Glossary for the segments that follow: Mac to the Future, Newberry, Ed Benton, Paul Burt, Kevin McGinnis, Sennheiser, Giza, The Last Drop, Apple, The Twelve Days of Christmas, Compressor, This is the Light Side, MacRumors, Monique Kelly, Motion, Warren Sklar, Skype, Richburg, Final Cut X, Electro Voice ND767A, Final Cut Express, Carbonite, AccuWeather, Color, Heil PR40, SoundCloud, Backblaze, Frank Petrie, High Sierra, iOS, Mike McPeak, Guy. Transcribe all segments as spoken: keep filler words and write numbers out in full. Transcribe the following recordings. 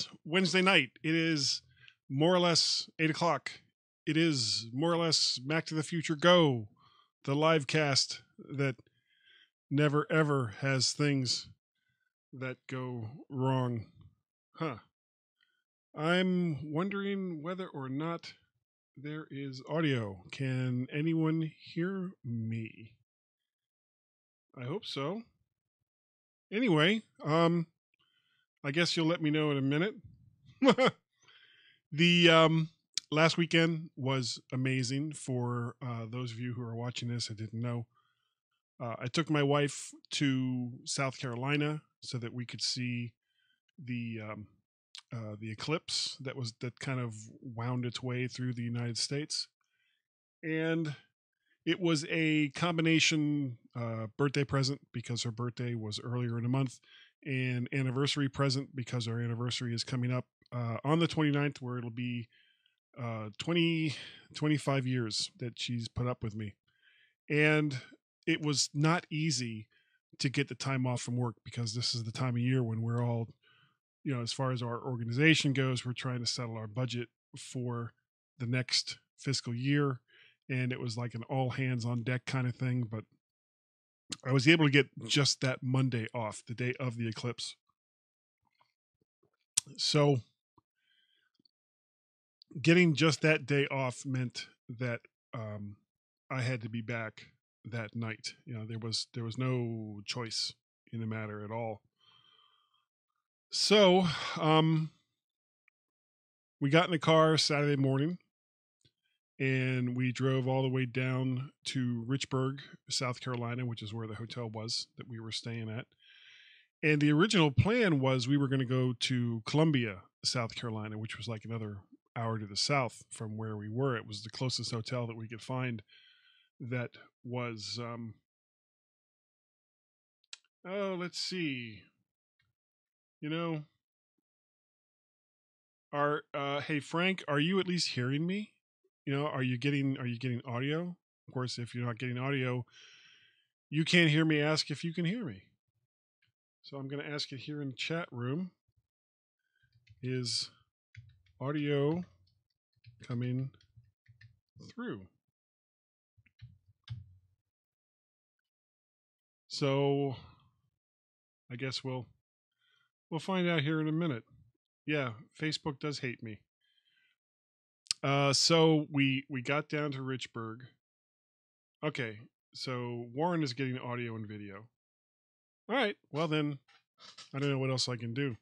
It's Wednesday night. It is more or less eight o'clock. It is more or less Mac to the Future Go, the live cast that never ever has things that go wrong. Huh. I'm wondering whether or not there is audio. Can anyone hear me? I hope so. Anyway, um... I guess you'll let me know in a minute. The um, last weekend was amazing for uh, those of you who are watching this. I didn't know. Uh, I took my wife to South Carolina so that we could see the um, uh, the eclipse that was that kind of wound its way through the United States, and it was a combination uh, birthday present because her birthday was earlier in the month. An anniversary present because our anniversary is coming up uh, on the twenty-ninth, where it'll be uh, twenty, twenty-five years that she's put up with me. And it was not easy to get the time off from work because this is the time of year when we're all, you know, as far as our organization goes, we're trying to settle our budget for the next fiscal year. And it was like an all hands on deck kind of thing, but I was able to get just that Monday off, the day of the eclipse. So getting just that day off meant that um, I had to be back that night. You know, there was there was no choice in the matter at all. So um, we got in the car Saturday morning, and we drove all the way down to Richburg, South Carolina, which is where the hotel was that we were staying at. And the original plan was we were going to go to Columbia, South Carolina, which was like another hour to the south from where we were. It was the closest hotel that we could find that was, um, oh, let's see, you know, are, uh, hey, Frank, are you at least hearing me? You know, are you getting, are you getting audio? Of course, if you're not getting audio, you can't hear me. Ask if you can hear me. So I'm going to ask it here in the chat room. Is audio coming through? So I guess we'll, we'll find out here in a minute. Yeah. Facebook does hate me. Uh, so we, we got down to Richburg. Okay. So Warren is getting audio and video. All right. Well then I don't know what else I can do.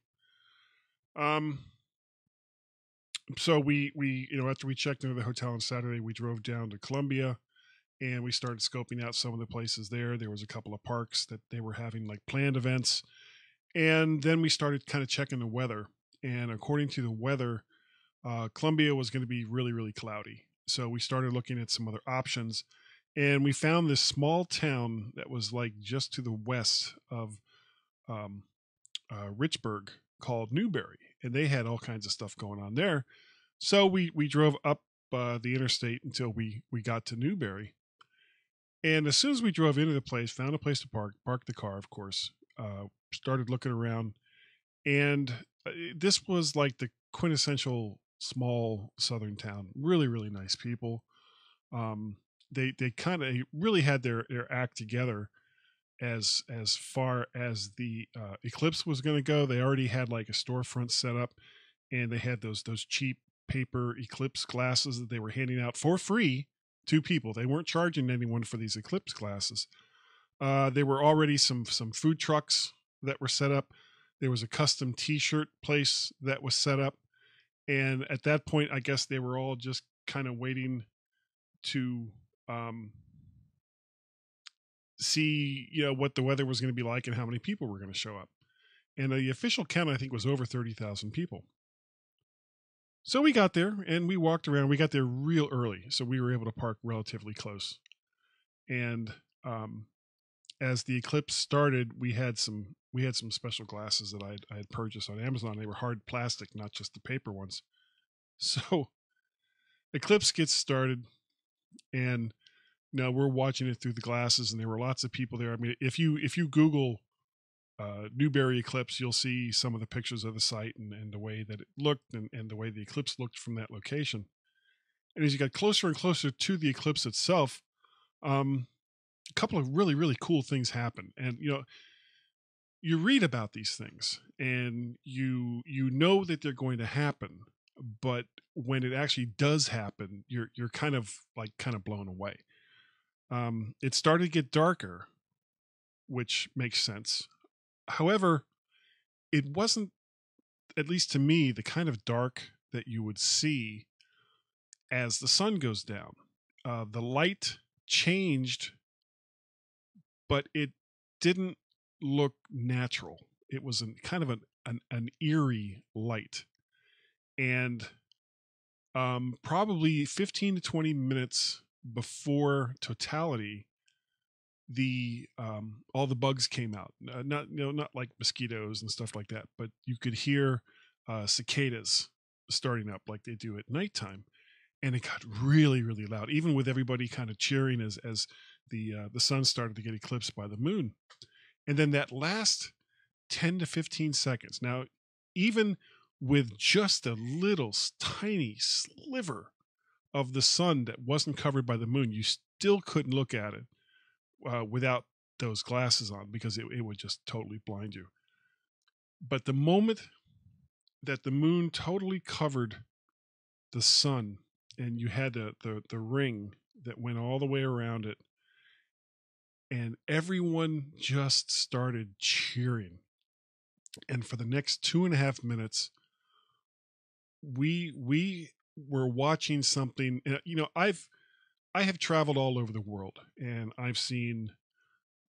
Um, so we, we, you know, after we checked into the hotel on Saturday, we drove down to Columbia and we started scoping out some of the places there. There was a couple of parks that they were having like planned events. And then we started kind of checking the weather, and according to the weather, Uh, Columbia was going to be really, really cloudy. So we started looking at some other options, and we found this small town that was like just to the west of um, uh, Richburg called Newberry, and they had all kinds of stuff going on there. So we, we drove up uh, the interstate until we, we got to Newberry. And as soon as we drove into the place, found a place to park, parked the car, of course, uh, started looking around. And this was like the quintessential small southern town. Really, really nice people. Um, they they kind of really had their, their act together as as far as the uh, eclipse was going to go. They already had like a storefront set up, and they had those those cheap paper eclipse glasses that they were handing out for free to people. They weren't charging anyone for these eclipse glasses. Uh, there were already some some food trucks that were set up. There was a custom t-shirt place that was set up. And at that point, I guess they were all just kind of waiting to um, see, you know, what the weather was going to be like and how many people were going to show up. And the official count, I think, was over thirty thousand people. So we got there and we walked around. We got there real early, so we were able to park relatively close. And um, as the eclipse started, we had some... We had some special glasses that I had, I had purchased on Amazon. They were hard plastic, not just the paper ones. So eclipse gets started, and now we're watching it through the glasses, and there were lots of people there. I mean, if you if you Google uh, Newberry eclipse, you'll see some of the pictures of the site and, and the way that it looked and, and the way the eclipse looked from that location. And as you got closer and closer to the eclipse itself, um, a couple of really, really cool things happened. And, you know, you read about these things and you, you know that they're going to happen, but when it actually does happen, you're, you're kind of like kind of blown away. Um, it started to get darker, which makes sense. However, it wasn't, at least to me, the kind of dark that you would see as the sun goes down. Uh, the light changed, but it didn't look natural. It was an, kind of an, an, an eerie light. And um, probably fifteen to twenty minutes before totality, the um, all the bugs came out. Uh, not you know, not like mosquitoes and stuff like that, but you could hear uh, cicadas starting up like they do at nighttime. And it got really, really loud, even with everybody kind of cheering as as the uh, the sun started to get eclipsed by the moon. And then that last ten to fifteen seconds. Now, even with just a little tiny sliver of the sun that wasn't covered by the moon, you still couldn't look at it uh, without those glasses on, because it, it would just totally blind you. But the moment that the moon totally covered the sun, and you had the, the the ring that went all the way around it, and everyone just started cheering. And for the next two and a half minutes, we we were watching something. You know, I've I have traveled all over the world, and I've seen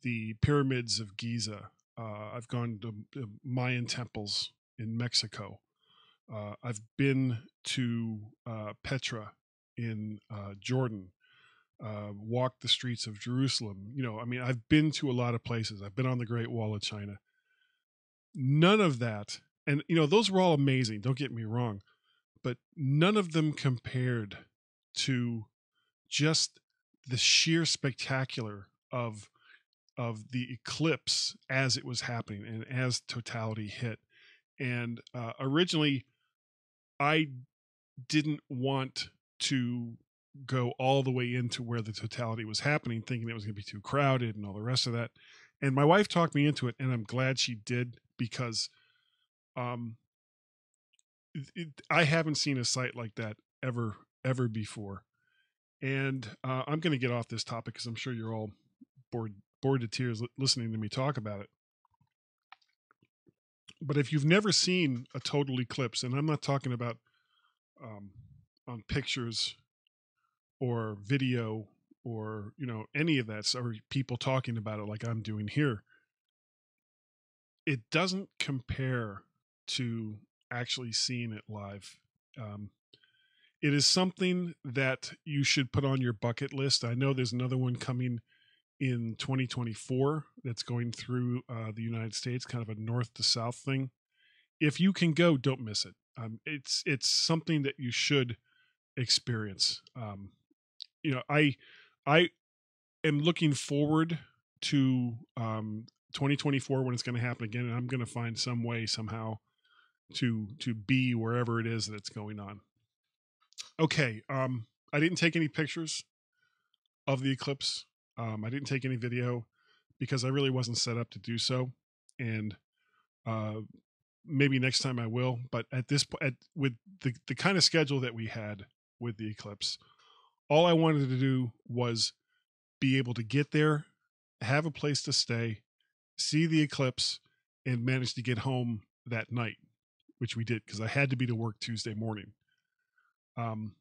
the pyramids of Giza. Uh, I've gone to Mayan temples in Mexico. Uh, I've been to uh, Petra in uh, Jordan, uh, walked the streets of Jerusalem. You know, I mean, I've been to a lot of places. I've been on the Great Wall of China. None of that. And, you know, those were all amazing. Don't get me wrong. But none of them compared to just the sheer spectacular of, of the eclipse as it was happening and as totality hit. And uh, originally, I didn't want to go all the way into where the totality was happening, thinking it was going to be too crowded and all the rest of that. And my wife talked me into it, and I'm glad she did, because um, it, it, I haven't seen a sight like that ever, ever before. And uh, I'm going to get off this topic because I'm sure you're all bored, bored to tears listening to me talk about it. But if you've never seen a total eclipse, and I'm not talking about um, on pictures or video or, you know, any of that, or people talking about it like I'm doing here, it doesn't compare to actually seeing it live. Um, it is something that you should put on your bucket list. I know there's another one coming in twenty twenty-four that's going through uh, the United States, kind of a north to south thing. If you can go, don't miss it. Um, it's it's something that you should experience. Um, you know, I I am looking forward to um, twenty twenty-four when it's going to happen again, and I'm going to find some way somehow to to be wherever it is that's going on. Okay, um, I didn't take any pictures of the eclipse. Um, I didn't take any video because I really wasn't set up to do so, and uh, maybe next time I will. But at this point, with the the kind of schedule that we had with the eclipse, all I wanted to do was be able to get there, have a place to stay, see the eclipse, and manage to get home that night, which we did because I had to be to work Tuesday morning. Um,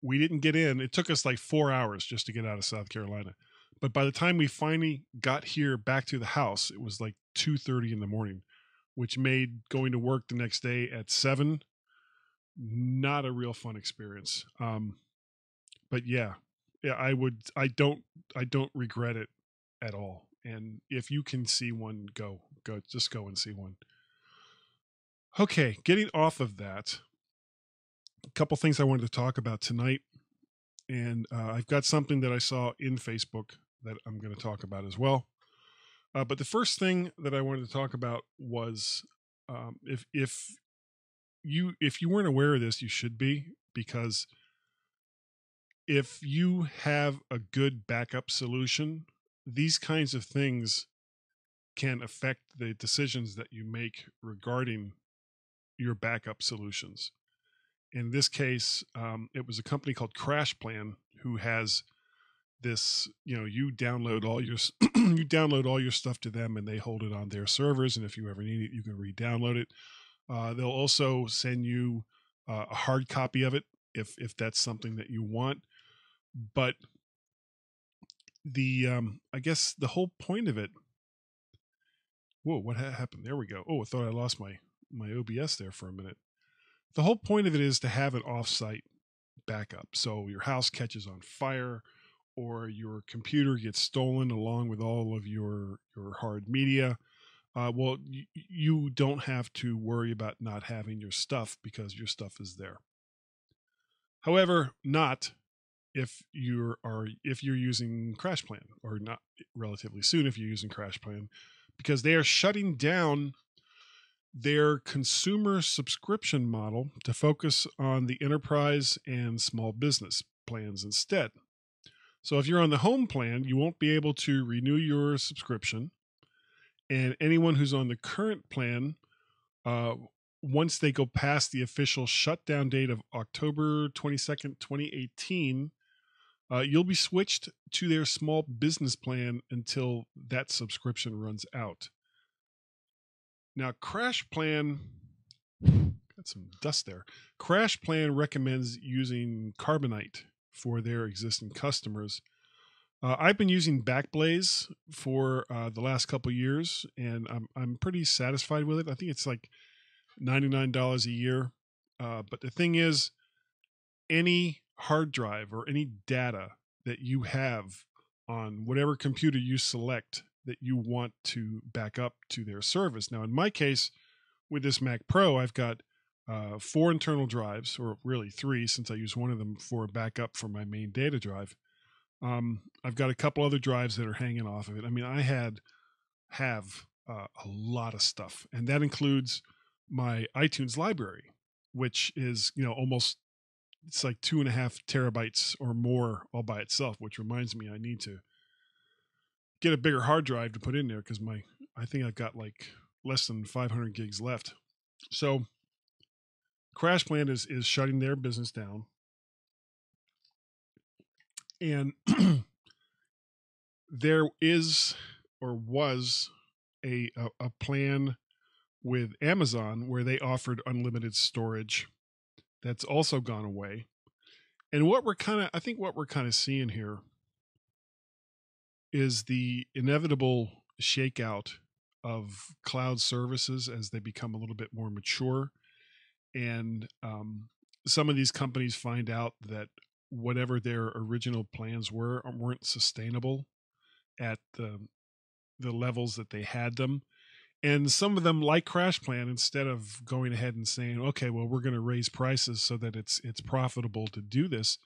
we didn't get in. It took us like four hours just to get out of South Carolina. But by the time we finally got here back to the house, it was like two thirty in the morning, which made going to work the next day at seven not a real fun experience. Um, but yeah, yeah, I would. I don't. I don't regret it at all. And if you can see one, go, go, just go and see one. Okay, getting off of that, a couple things I wanted to talk about tonight, and uh, I've got something that I saw in Facebook that I'm going to talk about as well. Uh, but the first thing that I wanted to talk about was um, if if you if you weren't aware of this, you should be, because if you have a good backup solution, these kinds of things can affect the decisions that you make regarding your backup solutions. In this case, um, it was a company called CrashPlan who has this, you know, you download all your you download all your stuff to them and they hold it on their servers. And if you ever need it, you can re-download it. Uh, they'll also send you uh, a hard copy of it if if that's something that you want. But the um, I guess the whole point of it. Whoa, what ha- happened? There we go. Oh, I thought I lost my my O B S there for a minute. The whole point of it is to have an offsite backup, so your house catches on fire, or your computer gets stolen along with all of your, your hard media. Uh, well, y- you don't have to worry about not having your stuff because your stuff is there. However, not if you are if you're using CrashPlan, or not relatively soon if you're using CrashPlan, because they are shutting down their consumer subscription model to focus on the enterprise and small business plans instead. So if you're on the home plan, you won't be able to renew your subscription. And anyone who's on the current plan, uh, once they go past the official shutdown date of October twenty-second, twenty eighteen, uh, you'll be switched to their small business plan until that subscription runs out. Now, CrashPlan, got some dust there. CrashPlan recommends using Carbonite for their existing customers. Uh, I've been using Backblaze for uh, the last couple years, and I'm I'm pretty satisfied with it. I think it's like ninety-nine dollars a year. Uh, but the thing is, any hard drive or any data that you have on whatever computer you select that you want to back up to their service. Now, in my case, with this Mac Pro, I've got Uh, four internal drives, or really three, since I use one of them for a backup for my main data drive. Um, I've got a couple other drives that are hanging off of it. I mean, I had have uh, a lot of stuff, and that includes my iTunes library, which is, you know, almost, it's like two and a half terabytes or more all by itself, which reminds me I need to get a bigger hard drive to put in there, because my I think I've got like less than five hundred gigs left. So CrashPlan is, is shutting their business down. And there is, or was, a, a a plan with Amazon where they offered unlimited storage. That's also gone away. And what we're kind of, I think what we're kind of seeing here is the inevitable shakeout of cloud services as they become a little bit more mature. And um, some of these companies find out that whatever their original plans were weren't sustainable at the the levels that they had them. And some of them, like CrashPlan, instead of going ahead and saying, "Okay, well, we're going to raise prices so that it's it's profitable to do this,"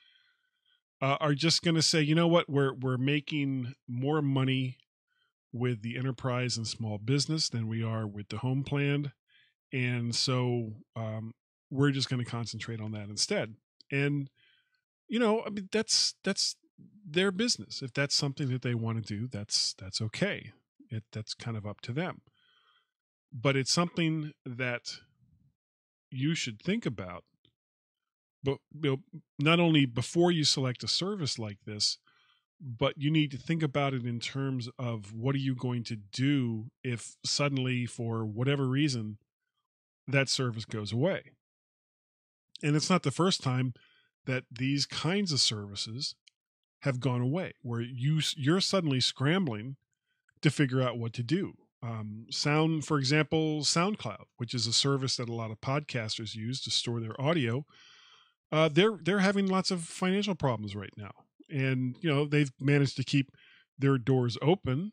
uh, are just going to say, "You know what? We're we're making more money with the enterprise and small business than we are with the home plan." And so um, we're just going to concentrate on that instead. And, you know, I mean, that's that's their business. If that's something that they want to do, that's that's okay. It, that's kind of up to them. But it's something that you should think about. But, you know, not only before you select a service like this, but you need to think about it in terms of what are you going to do if suddenly, for whatever reason, that service goes away. And it's not the first time that these kinds of services have gone away, where you, you're suddenly scrambling to figure out what to do. Um, sound, for example, SoundCloud, which is a service that a lot of podcasters use to store their audio, uh, they're they're having lots of financial problems right now. And, you know, they've managed to keep their doors open.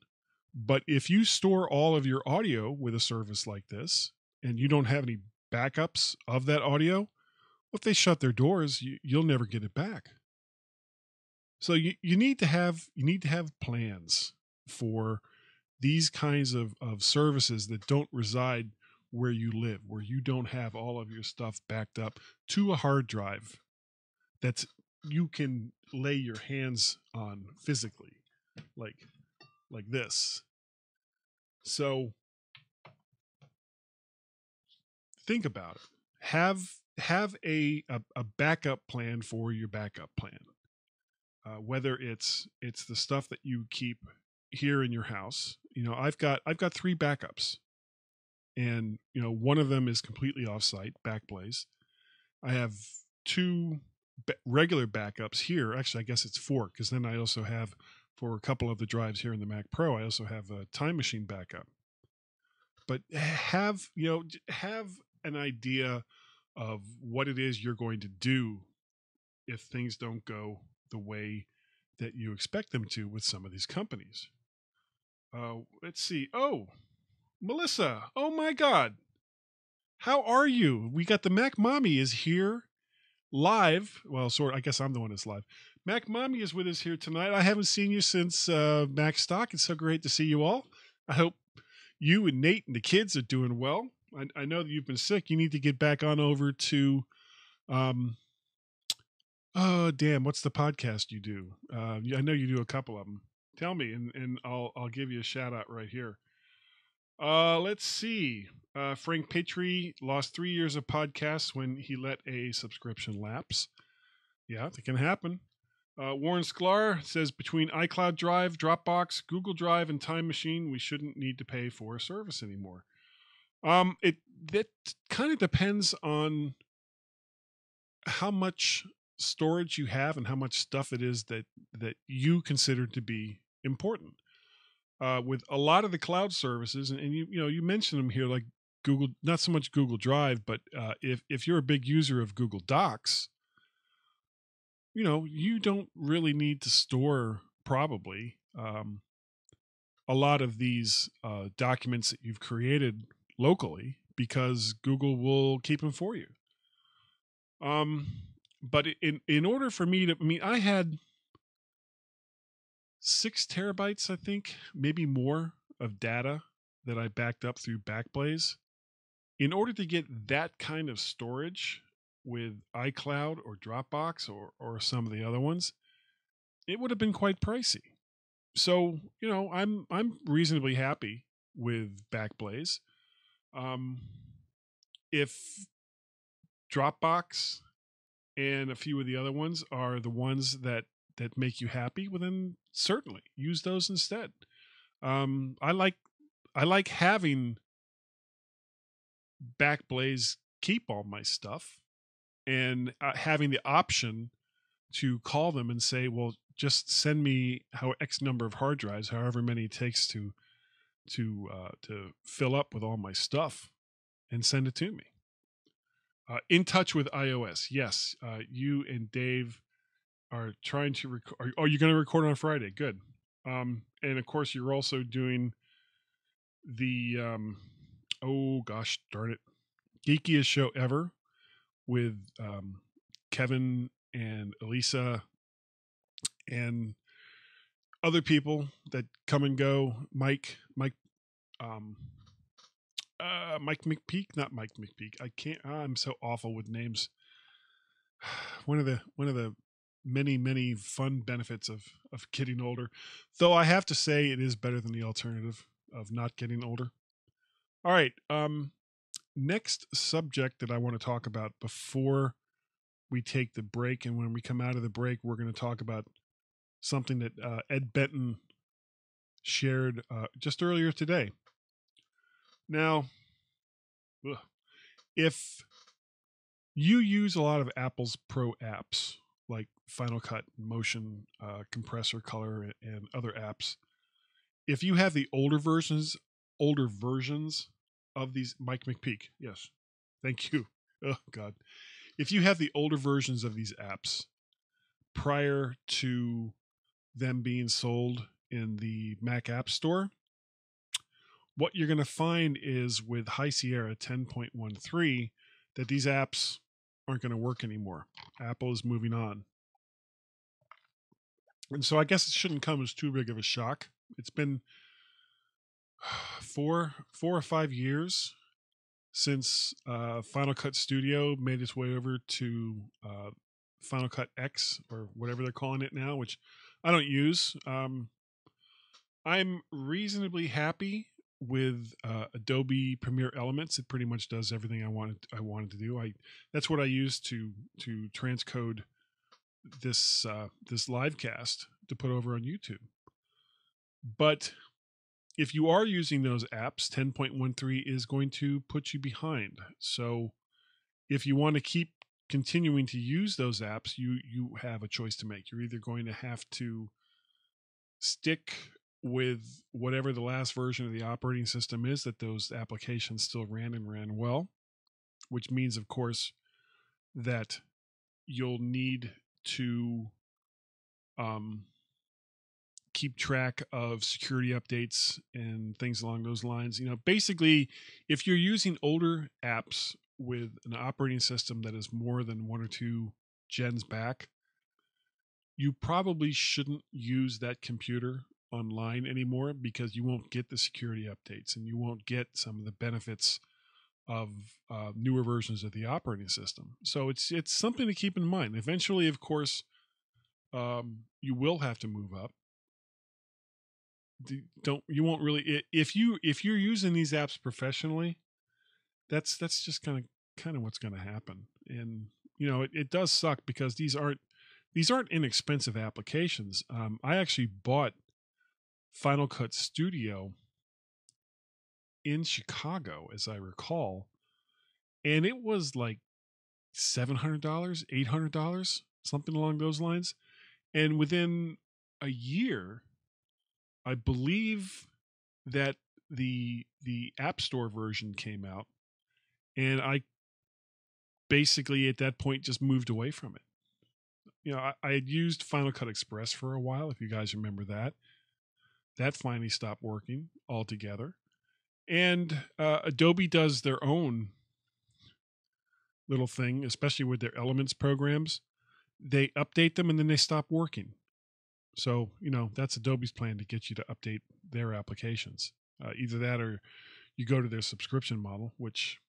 But if you store all of your audio with a service like this, and you don't have any backups of that audio, well, if they shut their doors, you, you'll never get it back. So you, you need to have you need to have plans for these kinds of, of services that don't reside where you live, where you don't have all of your stuff backed up to a hard drive that's you can lay your hands on physically, like like this. So think about it. Have have a a, a backup plan for your backup plan. Uh, whether it's it's the stuff that you keep here in your house. You know, I've got I've got three backups. And, you know, one of them is completely offsite, Backblaze. I have two ba- regular backups here. Actually, I guess it's four, because then I also have, for a couple of the drives here in the Mac Pro, I also have a Time Machine backup. But have, you know, have an idea of what it is you're going to do if things don't go the way that you expect them to with some of these companies. Uh, let's see. Oh, Melissa, oh my God, how are you? We got the Mac Mommy is here live. Well, sort I guess I'm the one that's live. Mac Mommy is with us here tonight. I haven't seen you since uh, Mac Stock. It's so great to see you all. I hope you and Nate and the kids are doing well. I, I know that you've been sick. You need to get back on over to, um, oh, damn, what's the podcast you do? Uh, I know you do a couple of them. Tell me, and, and I'll, I'll give you a shout out right here. Uh, let's see. Uh, Frank Petrie lost three years of podcasts when he let a subscription lapse. Yeah, that can happen. Uh, Warren Sklar says between iCloud Drive, Dropbox, Google Drive, and Time Machine, we shouldn't need to pay for a service anymore. Um, it that kind of depends on how much storage you have and how much stuff it is that that you consider to be important. Uh, with a lot of the cloud services, and, and you you know you mentioned them here, like Google, not so much Google Drive, but uh, if if you're a big user of Google Docs, you know you don't really need to store probably um, a lot of these uh, documents that you've created locally, because Google will keep them for you. Um, but in in order for me to, I mean, I had six terabytes, I think, maybe more, of data that I backed up through Backblaze. In order to get that kind of storage with iCloud or Dropbox or, or some of the other ones, it would have been quite pricey. So, you know, I'm, I'm reasonably happy with Backblaze. Um, if Dropbox and a few of the other ones are the ones that that make you happy, well then certainly use those instead. Um, I like I like having Backblaze keep all my stuff and uh, having the option to call them and say, well, just send me how X number of hard drives, however many it takes to to uh, to fill up with all my stuff, and send it to me. Uh, in touch with iOS, yes, uh, you and Dave are trying to record. Are, oh, you're going to record on Friday. Good. Um, and of course, you're also doing the, um, oh gosh, darn it, geekiest show ever with um, Kevin and Elisa and other people that come and go. Mike, Mike, um, uh, Mike McPeak, not Mike McPeak. I can't, I'm so awful with names. One of the, one of the, many, many fun benefits of, of getting older, though I have to say it is better than the alternative of not getting older. All right. Um, next subject that I want to talk about before we take the break. And when we come out of the break, we're going to talk about something that uh, Ed Benton shared uh, just earlier today. Now, ugh, if you use a lot of Apple's Pro apps, like Final Cut, Motion, uh, Compressor, Color, and other apps. If you have the older versions, older versions of these, Mike McPeak, yes, thank you. Oh God, if you have the older versions of these apps prior to them being sold in the Mac App Store, what you're going to find is with High Sierra ten point one three that these apps aren't going to work anymore. Apple is moving on. And so I guess it shouldn't come as too big of a shock. It's been four four or five years since uh, Final Cut Studio made its way over to uh, Final Cut X, or whatever they're calling it now, which I don't use. Um, I'm reasonably happy with uh, Adobe Premiere Elements. It pretty much does everything I wanted I wanted to do. I that's what I used to to transcode this uh, this live cast to put over on YouTube. But if you are using those apps, ten point one three is going to put you behind. So if you want to keep continuing to use those apps, you you have a choice to make. You're either going to have to stick with whatever the last version of the operating system is that those applications still ran and ran well, which means, of course, that you'll need to um, keep track of security updates and things along those lines. You know, basically, if you're using older apps with an operating system that is more than one or two gens back, you probably shouldn't use that computer online anymore, because you won't get the security updates and you won't get some of the benefits of uh, newer versions of the operating system. So it's it's something to keep in mind. Eventually, of course, um, you will have to move up. Don't you won't really if you if you're using these apps professionally, that's that's just kind of kind of what's going to happen. And you know, it, it does suck, because these aren't these aren't inexpensive applications. Um, I actually bought Final Cut Studio in Chicago, as I recall, and it was like seven hundred dollars, eight hundred dollars, something along those lines. And within a year, I believe that the the App Store version came out, and I basically at that point just moved away from it. You know, I, I had used Final Cut Express for a while, if you guys remember that. That finally stopped working altogether. And uh, Adobe does their own little thing, especially with their Elements programs. They update them and then they stop working. So, you know, that's Adobe's plan to get you to update their applications. Uh, either that or you go to their subscription model, which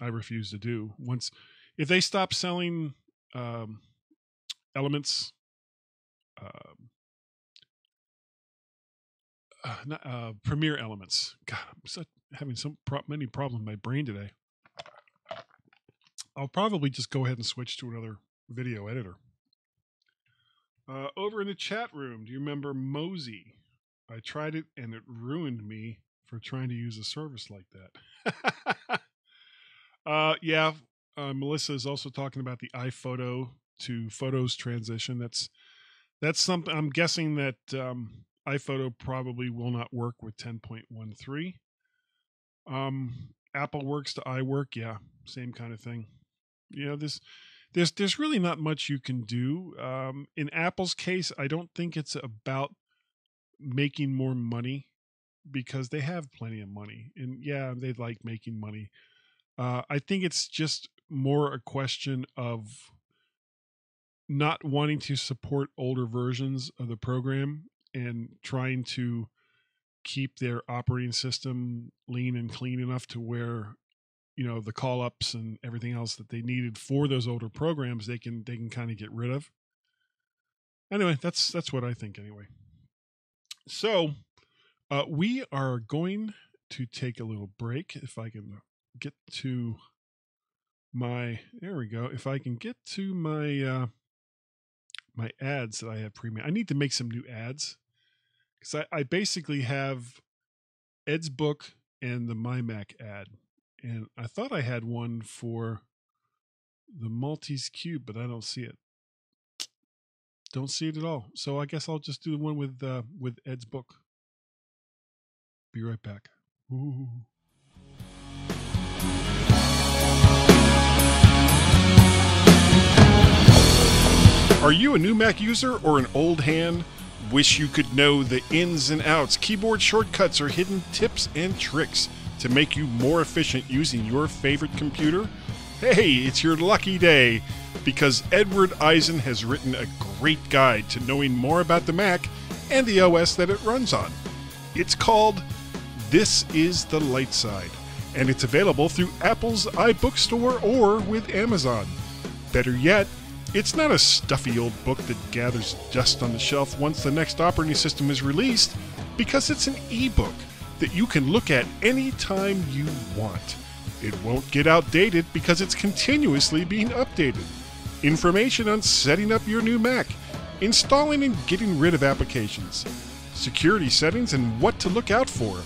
I refuse to do. Once, if they stop selling um, Elements, uh, Uh, not, uh, Premiere Elements. God, I'm so, having so pro- many problems in my brain today. I'll probably just go ahead and switch to another video editor. Uh, over in the chat room, do you remember Mosey? I tried it and it ruined me for trying to use a service like that. uh, yeah, uh, Melissa is also talking about the iPhoto to Photos transition. That's that's something. I'm guessing that. Um, iPhoto probably will not work with ten point one three. Um, Apple works to iWork, yeah, same kind of thing. You know, this, there's there's really not much you can do. Um, in Apple's case, I don't think it's about making more money, because they have plenty of money, and yeah, they like making money. Uh, I think it's just more a question of not wanting to support older versions of the program and trying to keep their operating system lean and clean enough to where, you know, the call-ups and everything else that they needed for those older programs, they can they can kind of get rid of. Anyway, that's that's what I think anyway. So uh, we are going to take a little break. If I can get to my, there we go. If I can get to my... Uh, my ads that I have pre-made. I need to make some new ads, because I, I basically have Ed's book and the My Mac ad. And I thought I had one for the Maltese Cube, but I don't see it. Don't see it at all. So I guess I'll just do the one with, uh, with Ed's book. Be right back. Ooh. Are you a new Mac user or an old hand? Wish you could know the ins and outs, keyboard shortcuts, or hidden tips and tricks to make you more efficient using your favorite computer? Hey, it's your lucky day, because Edward Eisen has written a great guide to knowing more about the Mac and the O S that it runs on. It's called This is the Light Side, and it's available through Apple's iBookstore or with Amazon. Better yet, it's not a stuffy old book that gathers dust on the shelf once the next operating system is released, because it's an ebook that you can look at any time you want. It won't get outdated because it's continuously being updated. Information on setting up your new Mac, installing and getting rid of applications, security settings and what to look out for,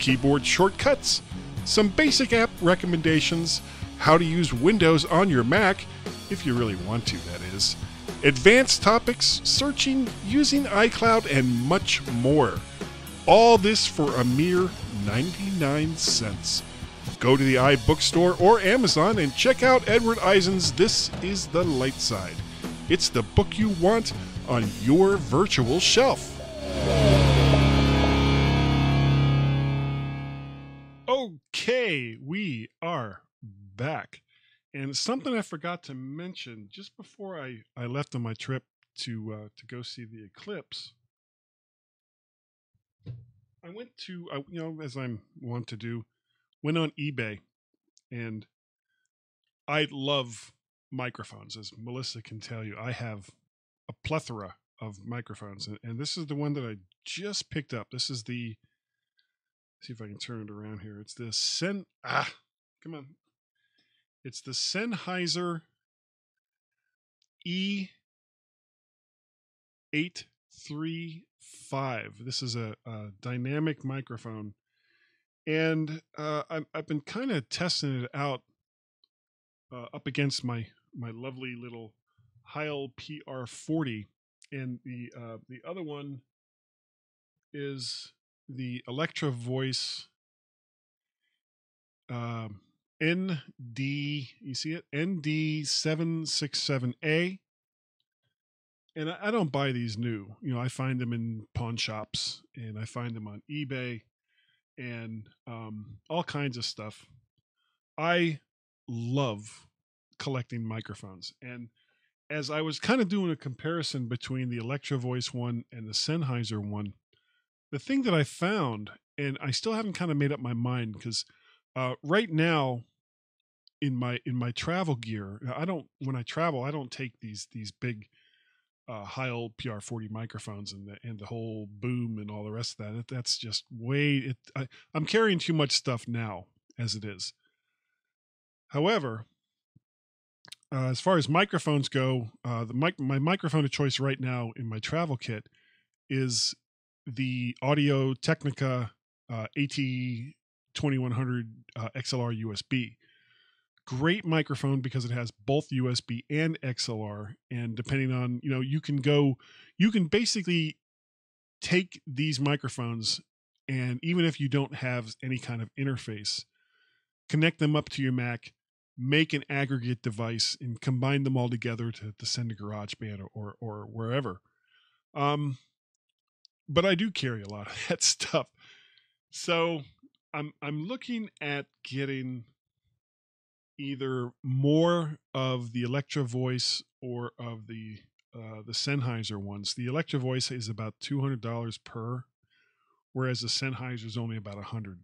keyboard shortcuts, some basic app recommendations, how to use Windows on your Mac, if you really want to, that is, advanced topics, searching, using iCloud, and much more. All this for a mere ninety-nine cents. Go to the iBookstore or Amazon and check out Edward Eisen's This is the Light Side. It's the book you want on your virtual shelf. Okay, we are back. And something I forgot to mention just before I, I left on my trip to uh, to go see the eclipse, I went to, I, you know, as I want to do, went on eBay, and I love microphones, as Melissa can tell you. I have a plethora of microphones, and, and this is the one that I just picked up. This is the, see if I can turn it around here. It's the Sen, ah, come on. It's the Sennheiser E eight thirty-five. This is a, a dynamic microphone. And uh, I've, I've been kind of testing it out uh, up against my, my lovely little Heil P R forty. And the uh, the other one is the Electro Voice um, N D, you see it? N D seven six seven A. And I, I don't buy these new. You know, I find them in pawn shops, and I find them on eBay, and um, all kinds of stuff. I love collecting microphones. And as I was kind of doing a comparison between the Electro Voice one and the Sennheiser one, the thing that I found, and I still haven't kind of made up my mind, because Uh, right now, in my in my travel gear, I don't. When I travel, I don't take these these big, uh, Heil P R forty microphones and the and the whole boom and all the rest of that. It, that's just way. It, I, I'm carrying too much stuff now as it is. However, uh, as far as microphones go, uh, the mic my microphone of choice right now in my travel kit is the Audio Technica uh, A T twenty-one hundred uh, X L R U S B. Great microphone because it has both U S B and X L R, and depending on, you know, you can go, you can basically take these microphones, and even if you don't have any kind of interface, connect them up to your Mac, make an aggregate device, and combine them all together to, to send to GarageBand or, or, or wherever. Um, but I do carry a lot of that stuff. So I'm I'm looking at getting either more of the Electro Voice or of the uh, the Sennheiser ones. The Electro Voice is about two hundred dollars per, whereas the Sennheiser is only about a hundred.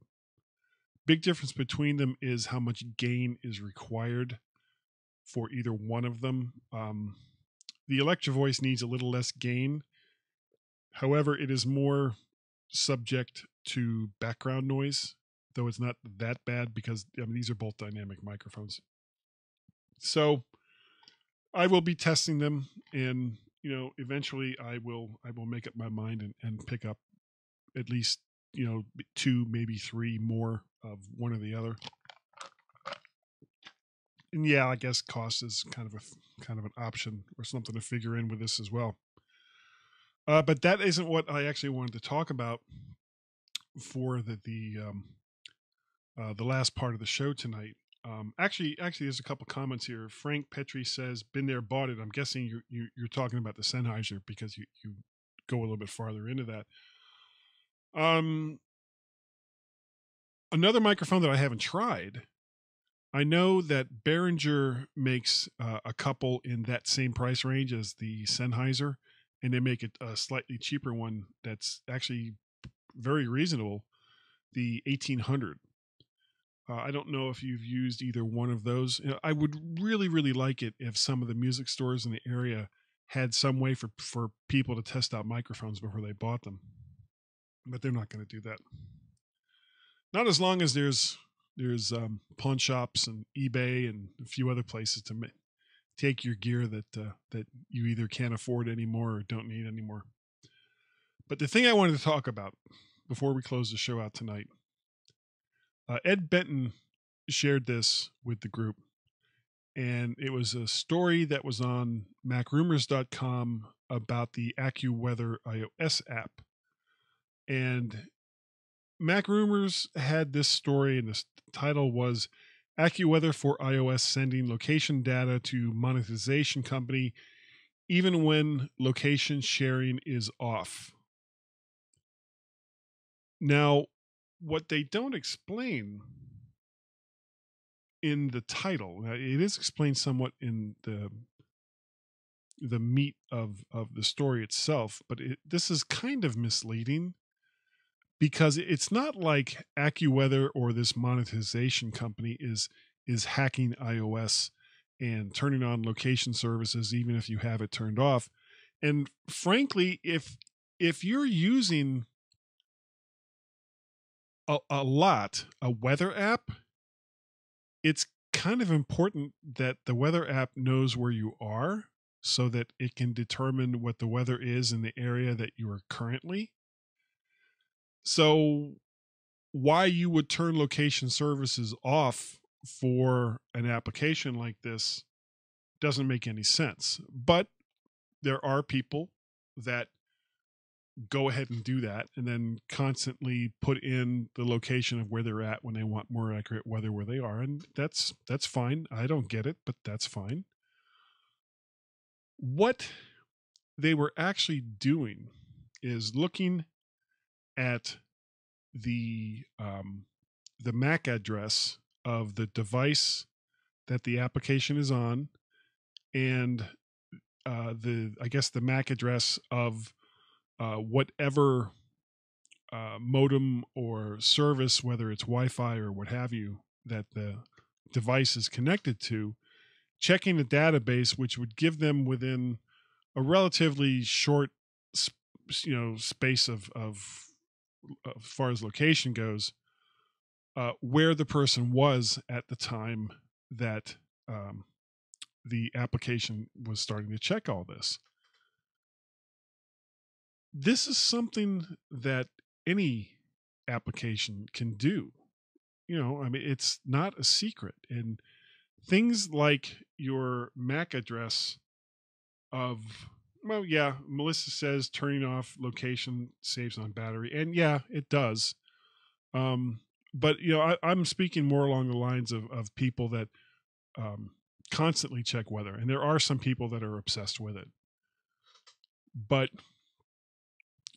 Big difference between them is how much gain is required for either one of them. Um, the Electro Voice needs a little less gain, however, it is more subject to background noise. Though it's not that bad because, I mean, these are both dynamic microphones. So I will be testing them, and, you know, eventually I will I will make up my mind and, and pick up at least, you know, two, maybe three more of one or the other. And yeah, I guess cost is kind of a kind of an option or something to figure in with this as well. Uh, but that isn't what I actually wanted to talk about for the the um, uh, the last part of the show tonight. Um, actually, actually, there's a couple comments here. Frank Petrie says, "Been there, bought it." I'm guessing you, you you're talking about the Sennheiser because you you go a little bit farther into that. Um, another microphone that I haven't tried. I know that Behringer makes uh, a couple in that same price range as the Sennheiser, and they make it a slightly cheaper one that's actually very reasonable. the eighteen hundred. Uh, I don't know if you've used either one of those. You know, I would really, really like it if some of the music stores in the area had some way for, for people to test out microphones before they bought them. But they're not going to do that. Not as long as there's there's um, pawn shops and eBay and a few other places to ma- take your gear that uh, that you either can't afford anymore or don't need anymore. But the thing I wanted to talk about before we close the show out tonight, uh, Ed Benton shared this with the group, and it was a story that was on Mac Rumors dot com about the AccuWeather iOS app. And MacRumors had this story, and the title was AccuWeather for iOS Sending Location Data to Monetization Company Even When Location Sharing Is Off. Now, what they don't explain in the title, it is explained somewhat in the the meat of, of the story itself, but it, this is kind of misleading. Because it's not like AccuWeather or this monetization company is is hacking iOS and turning on location services, even if you have it turned off. And frankly, if if you're using a, a lot, a weather app, it's kind of important that the weather app knows where you are so that it can determine what the weather is in the area that you are currently. So why you would turn location services off for an application like this doesn't make any sense. But there are people that go ahead and do that and then constantly put in the location of where they're at when they want more accurate weather where they are. And that's that's fine. I don't get it, but that's fine. What they were actually doing is looking at the um, the M A C address of the device that the application is on, and uh, the I guess the M A C address of uh, whatever uh, modem or service, whether it's Wi-Fi or what have you, that the device is connected to, checking the database, which would give them within a relatively short, you know, space of of as far as location goes, uh, where the person was at the time that um, the application was starting to check all this. This is something that any application can do. You know, I mean, it's not a secret. And things like your M A C address of... Well, yeah, Melissa says turning off location saves on battery. And yeah, it does. Um, but, you know, I, I'm speaking more along the lines of, of people that um, constantly check weather. And there are some people that are obsessed with it. But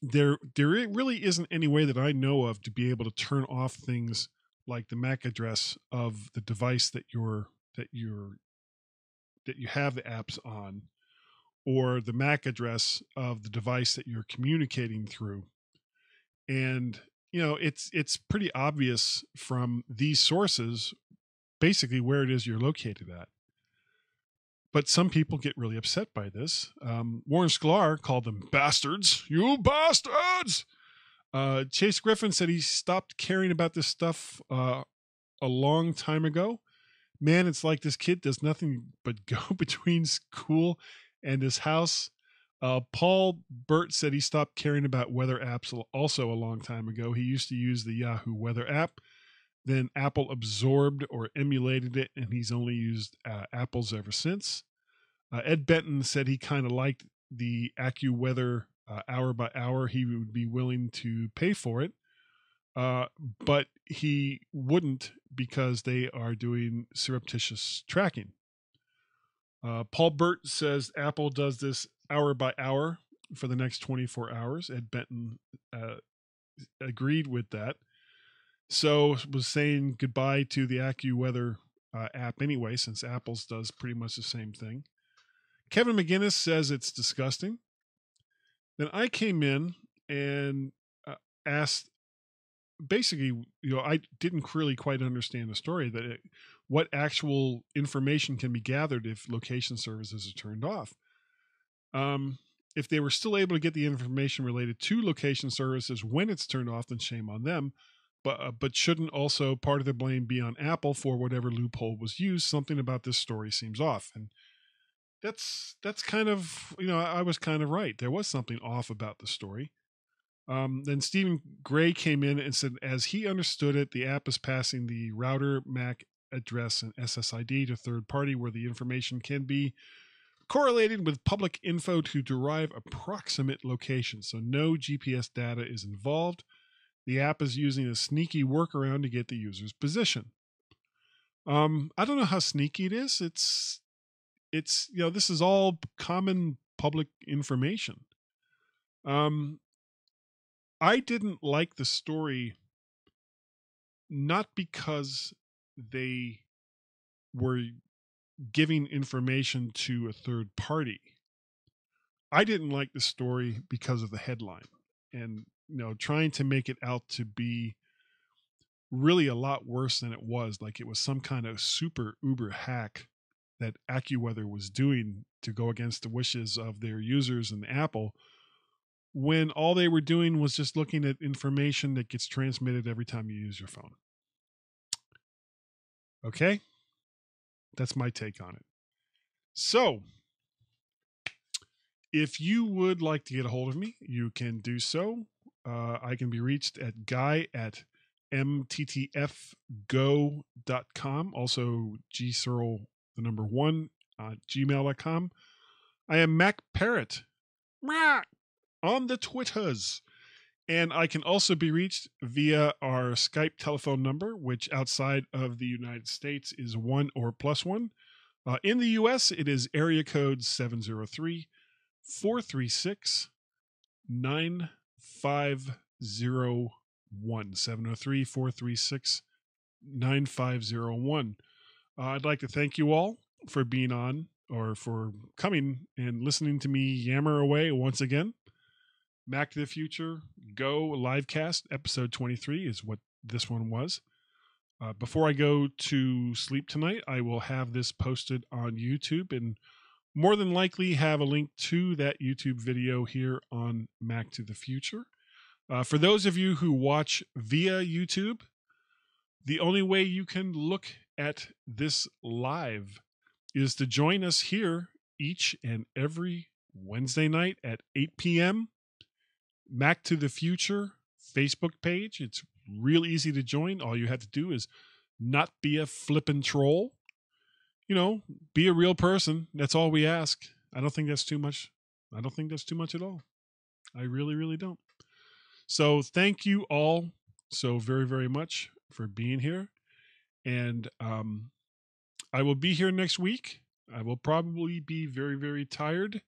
there, there really isn't any way that I know of to be able to turn off things like the M A C address of the device that you're, that you're, that you have the apps on, or the M A C address of the device that you're communicating through. And, you know, it's it's pretty obvious from these sources, basically where it is you're located at. But some people get really upset by this. Um, Warren Sklar called them bastards. You bastards! Uh, Chase Griffin said he stopped caring about this stuff uh, a long time ago. Man, it's like this kid does nothing but go between school and his house. Uh, Paul Burt said he stopped caring about weather apps also a long time ago. He used to use the Yahoo Weather app. Then Apple absorbed or emulated it, and he's only used uh, Apple's ever since. Uh, Ed Benton said he kind of liked the AccuWeather uh, hour by hour. He would be willing to pay for it, uh, but he wouldn't because they are doing surreptitious tracking. Uh, Paul Burt says Apple does this hour by hour for the next twenty-four hours. Ed Benton uh, agreed with that. So was saying goodbye to the AccuWeather uh, app anyway, since Apple's does pretty much the same thing. Kevin McGinnis says it's disgusting. Then I came in and uh, asked basically, you know, I didn't really quite understand the story that it, what actual information can be gathered if location services are turned off. Um, if they were still able to get the information related to location services when it's turned off, then shame on them. But, uh, but shouldn't also part of the blame be on Apple for whatever loophole was used? Something about this story seems off. And that's, that's kind of, you know, I was kind of right. There was something off about the story. Um, then Stephen Gray came in and said, as he understood it, the app is passing the router M A C address and S S I D to third party where the information can be correlated with public info to derive approximate location. So no G P S data is involved. The app is using a sneaky workaround to get the user's position. Um, I don't know how sneaky it is. It's, it's, you know, this is all common public information. Um, I didn't like the story, not because they were giving information to a third party. I didn't like the story because of the headline and, you know, trying to make it out to be really a lot worse than it was. Like it was some kind of super uber hack that AccuWeather was doing to go against the wishes of their users and Apple, when all they were doing was just looking at information that gets transmitted every time you use your phone. Okay. That's my take on it. So if you would like to get a hold of me, you can do so. Uh, I can be reached at guy at m t t f go dot com. Also gcirl, the number one, uh, gmail dot com. I am Mac Parrot on the Twitters. And I can also be reached via our Skype telephone number, which outside of the United States is one or plus one. Uh, in the U S, it is area code seven oh three, four three six, nine five oh one. seven oh three, four three six, nine five oh one. Uh, I'd like to thank you all for being on, or for coming and listening to me yammer away once again. Mac to the Future Go Livecast, episode twenty-three is what this one was. Uh, before I go to sleep tonight, I will have this posted on YouTube and more than likely have a link to that YouTube video here on Mac to the Future. Uh, for those of you who watch via YouTube, the only way you can look at this live is to join us here each and every Wednesday night at eight p m Mac to the Future Facebook page. It's real easy to join. All you have to do is not be a flippin' troll. You know, be a real person. That's all we ask. I don't think that's too much. I don't think that's too much at all. I really, really don't. So thank you all so very, very much for being here. And um, I will be here next week. I will probably be very, very tired,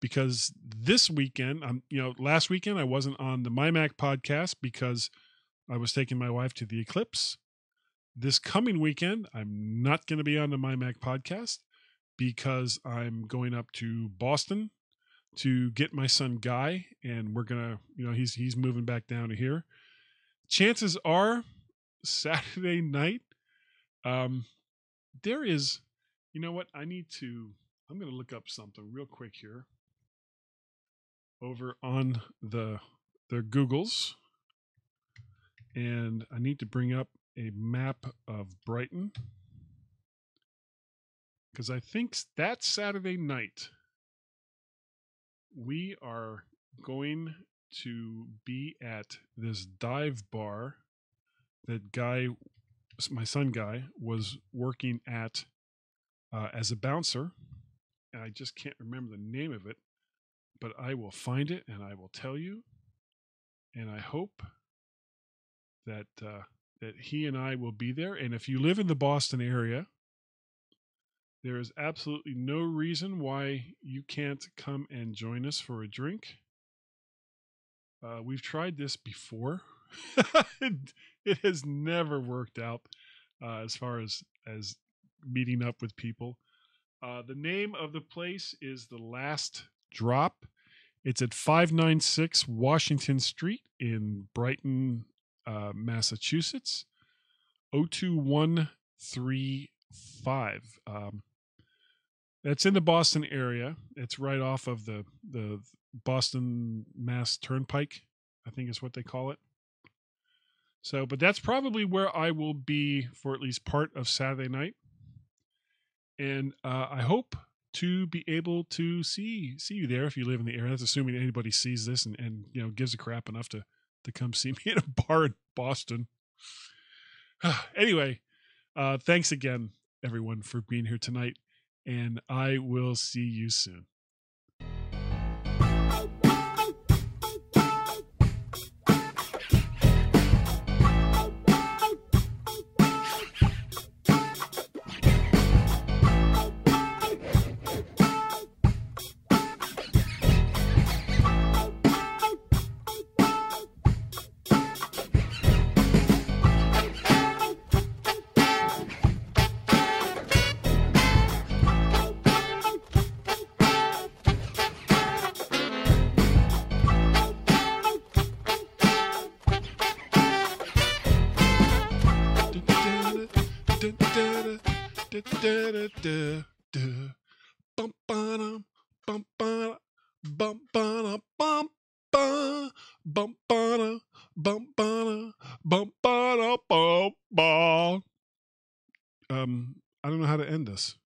because this weekend, I'm, you know, last weekend I wasn't on the My Mac podcast because I was taking my wife to the eclipse. This coming weekend, I'm not going to be on the My Mac podcast because I'm going up to Boston to get my son Guy, and we're gonna, you know, he's he's moving back down to here. Chances are, Saturday night, um, there is, you know what? I need to. I'm going to look up something real quick here. Over on the the Googles, and I need to bring up a map of Brighton because I think that Saturday night we are going to be at this dive bar that Guy, my son Guy, was working at uh, as a bouncer, and I just can't remember the name of it. But I will find it and I will tell you. And I hope that uh, that he and I will be there. And if you live in the Boston area, there is absolutely no reason why you can't come and join us for a drink. Uh, we've tried this before. it, it has never worked out uh, as far as, as meeting up with people. Uh, the name of the place is The Last Drop. It's at five ninety-six Washington Street in Brighton, uh, Massachusetts, oh two one three five. Um, that's in the Boston area. It's right off of the, the Boston Mass Turnpike, I think is what they call it. So, but that's probably where I will be for at least part of Saturday night. And uh, I hope to be able to see see you there if you live in the area. That's assuming anybody sees this and, and you know, gives a crap enough to, to come see me at a bar in Boston. Anyway, uh, thanks again, everyone, for being here tonight, and I will see you soon. Um, I don't know how to end this.